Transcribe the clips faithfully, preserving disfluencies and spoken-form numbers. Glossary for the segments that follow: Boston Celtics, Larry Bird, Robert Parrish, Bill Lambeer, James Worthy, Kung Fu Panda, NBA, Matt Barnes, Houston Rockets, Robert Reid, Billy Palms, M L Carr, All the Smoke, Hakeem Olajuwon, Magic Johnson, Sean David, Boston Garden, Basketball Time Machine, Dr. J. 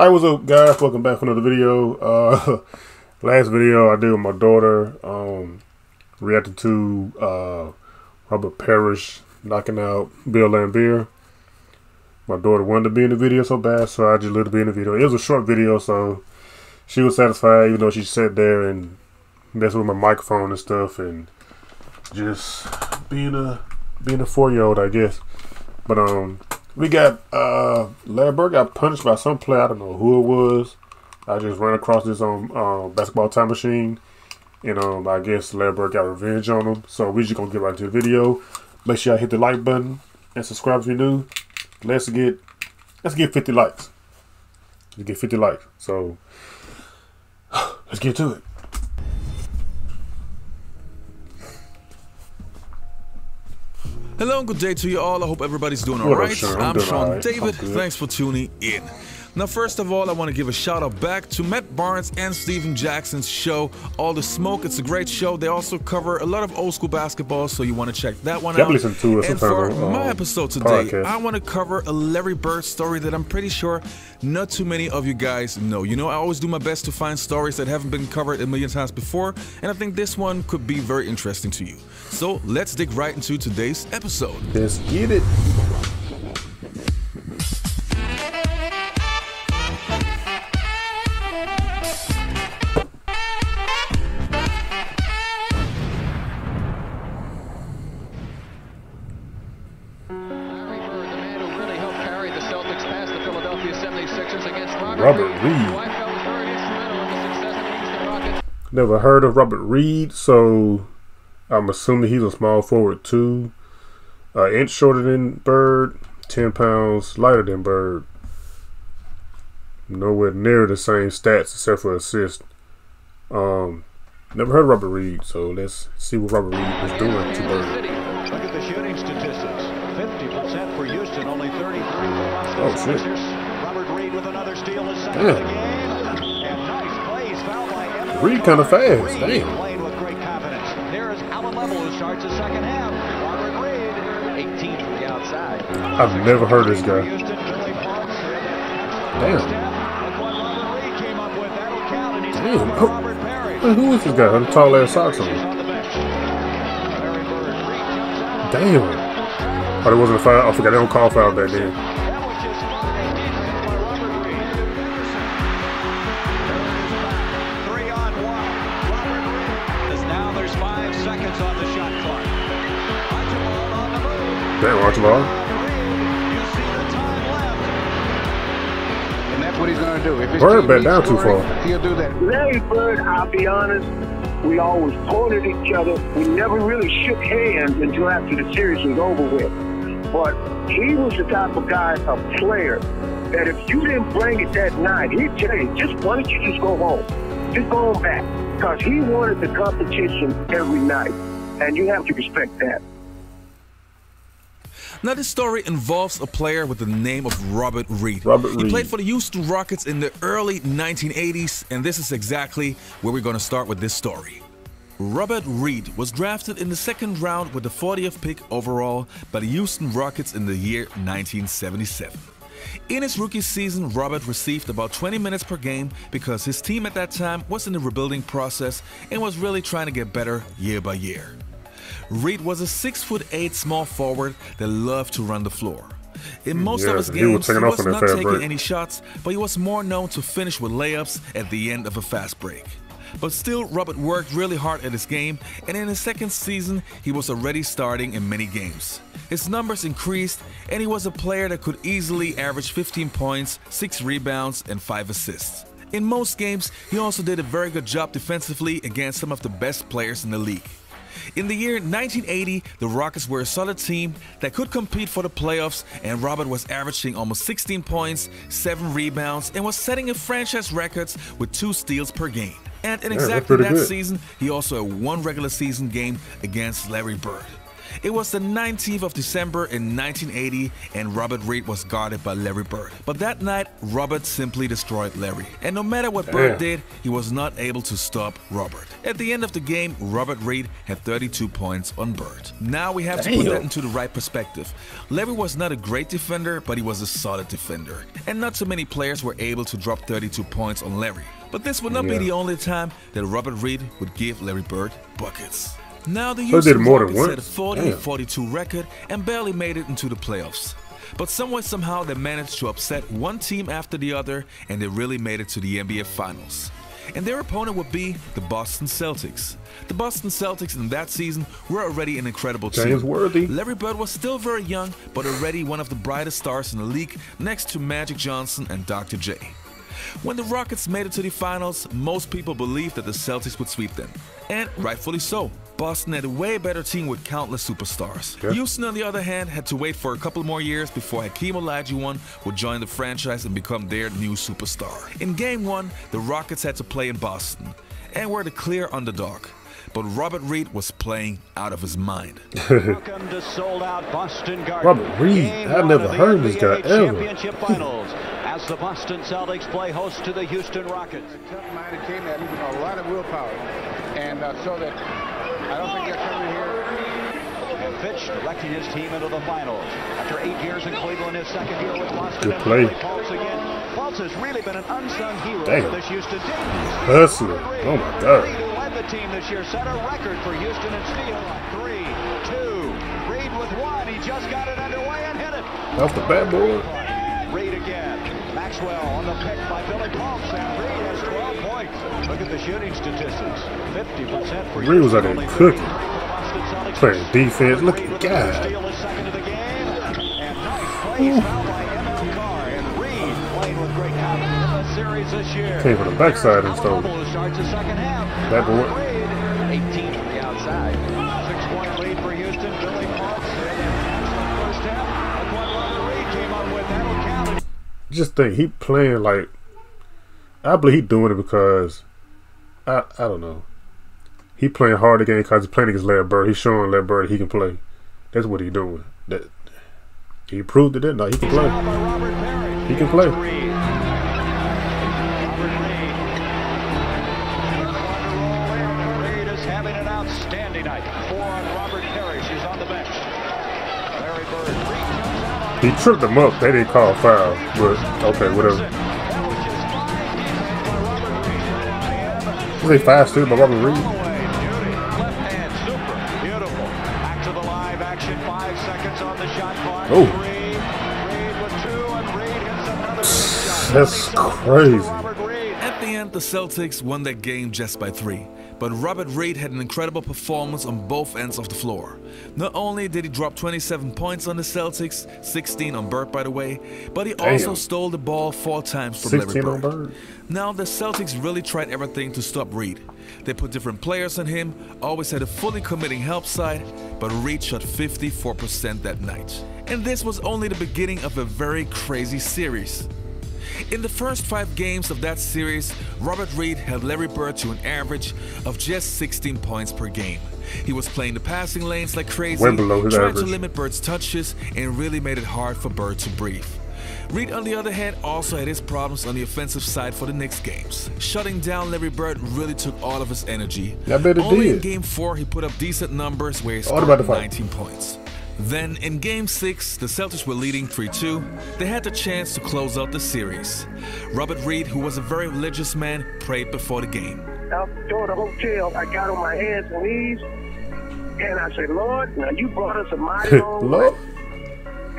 Hi, what's up, guys? Welcome back for another video. Uh, last video I did with my daughter, um, reacted to uh, Robert Parrish knocking out Bill Lambeer. My daughter wanted to be in the video so bad, so I just let her be in the video. It was a short video, so she was satisfied, even though she sat there and messed with my microphone and stuff, and just being a being a four-year-old, I guess. But um. We got, uh, Larry Bird got punished by some player. I don't know who it was. I just ran across this on uh, Basketball Time Machine. And um, I guess Larry Bird got revenge on him. So we just going to get right into the video. Make sure y'all hit the like button and subscribe if you're new. Let's get, let's get fifty likes. Let's get fifty likes. So, let's get to it. Hello and good day to you all. I hope everybody's doing all right. I'm Sean David. Thanks for tuning in. Now, first of all, I want to give a shout out back to Matt Barnes and Stephen Jackson's show, All the Smoke. It's a great show. They also cover a lot of old school basketball, so you want to check that one out. And for my episode today, I want to cover a Larry Bird story that I'm pretty sure not too many of you guys know. You know, I always do my best to find stories that haven't been covered a million times before, and I think this one could be very interesting to you. So let's dig right into today's episode. Let's get it. Robert Reid. Never heard of Robert Reid, so I'm assuming he's a small forward too. Uh, an inch shorter than Bird, ten pounds lighter than Bird. Nowhere near the same stats except for assists. Um, never heard of Robert Reid, so let's see what Robert Reid is doing to Bird. Look at the shooting statistics. fifty percent for Houston, only thirty-three for Boston. Oh, shit. With another steal to second the game. And nice plays foul by Evan. Reed kind of fast. Damn. Played with great confidence. There is Allen Level who starts the second half. Robert Reid, eighteen from the outside. I've never heard this guy. Damn. Damn. Oh. Who is this guy? I'm tall ass socks on him. Damn. Oh, there wasn't a foul. I forgot they don't call foul back then. Damn, Olajuwon. And that's what he's going to do. If Bird bent down too far. He'll do that. Larry Bird, I'll be honest, we always pointed at each other. We never really shook hands until after the series was over with. But he was the type of guy, a player, that if you didn't bring it that night, he'd tell you, just why don't you just go home? Just go on back. Because he wanted the competition every night. And you have to respect that. Now, this story involves a player with the name of Robert Reid. Robert Reid. He played for the Houston Rockets in the early nineteen eighties, and this is exactly where we're going to start with this story. Robert Reid was drafted in the second round with the fortieth pick overall by the Houston Rockets in the year nineteen seventy-seven. In his rookie season, Robert received about twenty minutes per game because his team at that time was in the rebuilding process and was really trying to get better year by year. Reid was a six foot eight small forward that loved to run the floor. In most yes, of his games, he was, he was not taking break. any shots, but he was more known to finish with layups at the end of a fast break. But still, Robert worked really hard at his game, and in his second season, he was already starting in many games. His numbers increased, and he was a player that could easily average fifteen points, six rebounds, and five assists. In most games, he also did a very good job defensively against some of the best players in the league. In the year nineteen eighty, the Rockets were a solid team that could compete for the playoffs, and Robert was averaging almost sixteen points, seven rebounds, and was setting a franchise records with two steals per game. And in yeah, exactly that good. season, he also had one regular season game against Larry Bird. It was the nineteenth of December in nineteen eighty, and Robert Reid was guarded by Larry Bird. But that night, Robert simply destroyed Larry. And no matter what Damn. Bird did, he was not able to stop Robert. At the end of the game, Robert Reid had thirty-two points on Bird. Now we have Damn. To put that into the right perspective. Larry was not a great defender, but he was a solid defender. And not so many players were able to drop thirty-two points on Larry. But this would not yeah. be the only time that Robert Reid would give Larry Bird buckets. Now the Houston Rockets set a forty and forty-two record and barely made it into the playoffs. But somewhere somehow they managed to upset one team after the other, and they really made it to the N B A Finals. And their opponent would be the Boston Celtics. The Boston Celtics in that season were already an incredible team. James Worthy. Larry Bird was still very young, but already one of the brightest stars in the league next to Magic Johnson and Doctor J. When the Rockets made it to the finals, most people believed that the Celtics would sweep them. And rightfully so. Boston had a way better team with countless superstars. Okay. Houston, on the other hand, had to wait for a couple more years before Hakeem Olajuwon would join the franchise and become their new superstar. In Game one, the Rockets had to play in Boston and were the clear underdog. But Robert Reid was playing out of his mind. Welcome to sold-out Boston Garden. Robert Reid, I've never heard of this guy ever. As the Boston Celtics play host to the Houston Rockets. Tough-minded team that needs a lot of willpower, and uh, so that I don't think that's over here. And Fitch directing his team into the finals after eight years in Cleveland, his second year with Boston. Good play. Fultz again. Fultz has really been an unsung hero Damn. For this Houston team. Hustler. Oh my God. Reid, who led the team this year, set a record for Houston and steal. Three, two. Reid with one. He just got it underway and hit it. Off the backboard. Reid again. Maxwell on the pick by Billy Palms, and Reid has twelve points. Look at the shooting statistics. fifty percent for Reid was out there cooking. Playing defense. Look at God. And nice plays foul by M L Carr, and Reid played with great confidence in the series this year. Came from the backside and stole it. That boy. eighteen from the outside. Six-point lead for Houston. Billy Palms. First half. That's what Robert Reid came up with. That'll count. Just think, he playing like, I believe he doing it because, I I don't know. He playing hard again because he's playing against Larry Bird. He's showing Larry Bird he can play. That's what he doing. That he proved it, didn't he? He can play. He can play. Reid is having an outstanding night. Four on Robert Parrish. He's on the bench. Larry Bird. He tripped him up. They didn't call a foul, but okay, whatever. Was he five two by Robert Reid? Oh, that's crazy. At the end, the Celtics won that game just by three. But Robert Reid had an incredible performance on both ends of the floor. Not only did he drop twenty-seven points on the Celtics, sixteen on Bird by the way, but he Damn. Also stole the ball four times from Larry Bird. Bird. Now the Celtics really tried everything to stop Reid. They put different players on him, always had a fully committing help side, but Reid shot fifty-four percent that night. And this was only the beginning of a very crazy series. In the first five games of that series, Robert Reid held Larry Bird to an average of just sixteen points per game. He was playing the passing lanes like crazy, trying to limit Bird's touches, and really made it hard for Bird to breathe. Reid, on the other hand, also had his problems on the offensive side for the next games. Shutting down Larry Bird really took all of his energy. Only in Game four, he put up decent numbers where he scored nineteen points. Then, in Game six, the Celtics were leading three two. They had the chance to close out the series. Robert Reid, who was a very religious man, prayed before the game. Outdoor the hotel, I got on my hands and knees, and I said, Lord, now you brought us a mighty long way,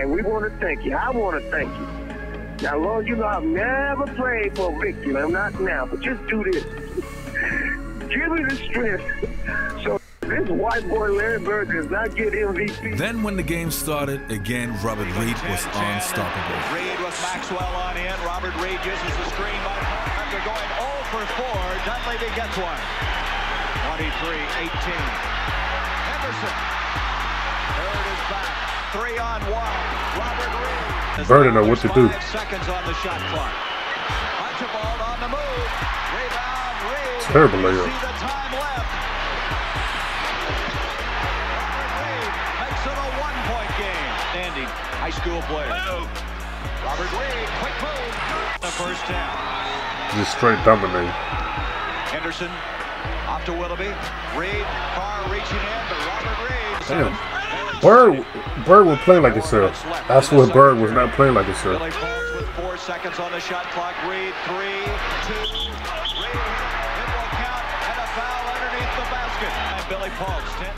and we want to thank you. I want to thank you. Now, Lord, you know I've never prayed for a victory. I'm not now, but just do this. Give me the strength. So this white boy Larry Bird does not get M V P. Then when the game started, again, Robert Reid was unstoppable. Reid with Maxwell on in. Robert Reid uses the screen by after going oh for four. Dunleavy gets one. twenty-three eighteen. Henderson. Bird is back. Three on one. Robert Reid. Bird didn't know what to do. Seconds on the shot clock. Archibald on the move. Rebound Reid. Terrible layup. See the time left. school player. Robert Reid, quick move. The first down. Just straight dominating. Henderson off to Willoughby. Reid, Carr reaching in, but Robert Reid. Damn. Bird, Bird was playing like himself. I swear Bird was not playing like himself. With four seconds on the shot clock. Reid, three, two.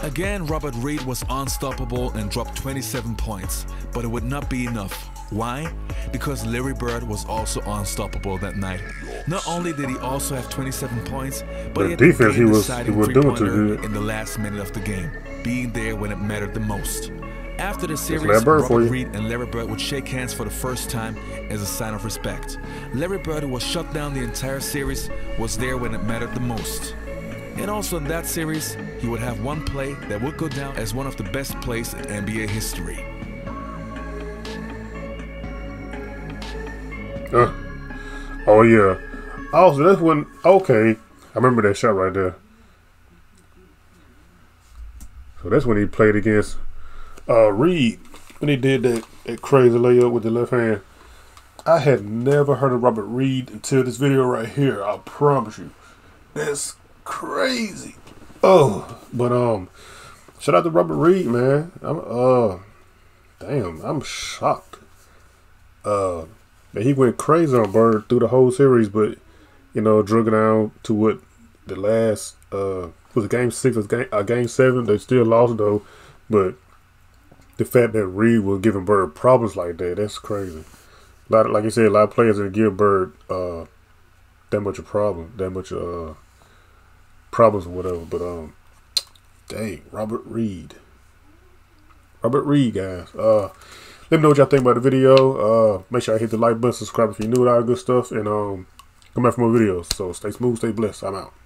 Again, Robert Reid was unstoppable and dropped twenty-seven points, but it would not be enough. Why? Because Larry Bird was also unstoppable that night. Not only did he also have twenty-seven points, but the he had defense he was, he was doing too good in the last minute of the game, being there when it mattered the most. After the series, Robert Reid and Larry Bird would shake hands for the first time as a sign of respect. Larry Bird, who was shut down the entire series, was there when it mattered the most. And also in that series, he would have one play that would go down as one of the best plays in N B A history. Uh, oh yeah. Oh, so that's when, okay. I remember that shot right there. So that's when he played against uh, Reid. When he did that, that crazy layup with the left hand. I had never heard of Robert Reid until this video right here. I promise you. That's crazy. Oh, but um shout out to Robert Reid, man. I'm uh damn, I'm shocked. Uh man, he went crazy on Bird through the whole series, but you know, drug down to what the last uh was it game six or game uh, game seven, they still lost though. But the fact that Reid was giving Bird problems like that, that's crazy. A lot of, like you said, a lot of players that give Bird uh that much a problem, that much uh problems or whatever, but um dang, Robert Reid. Robert Reid, guys. Uh let me know what y'all think about the video. Uh make sure I hit the like button, subscribe if you're new and all that good stuff, and um come back for more videos. So stay smooth, stay blessed. I'm out.